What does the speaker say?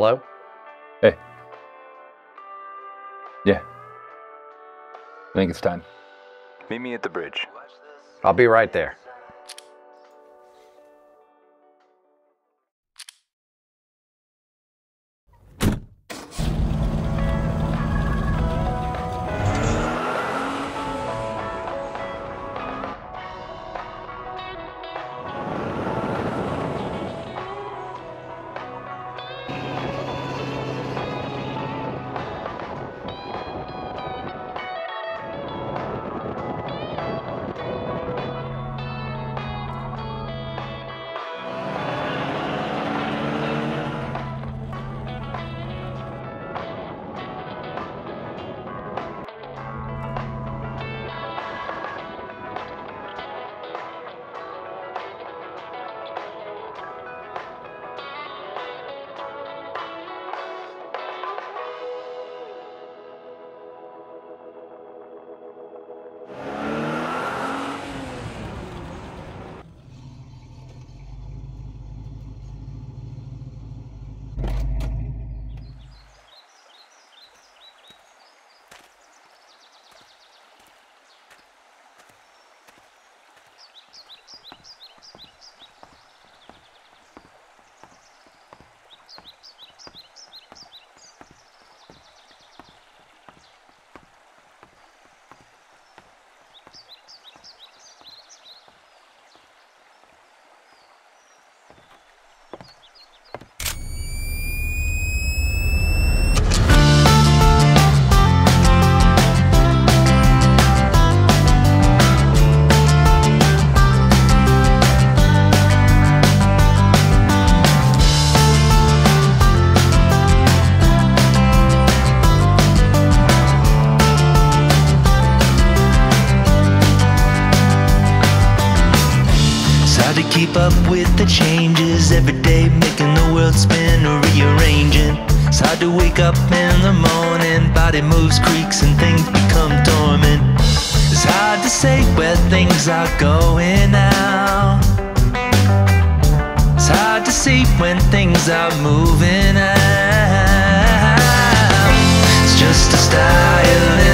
Hello? Hey. Yeah. I think it's time. Meet me at the bridge. I'll be right there. Keep up with the changes every day, making the world spin or rearranging. It's hard to wake up in the morning, body moves, creaks, and things become dormant. It's hard to say where things are going now. It's hard to see when things are moving out. It's just a style.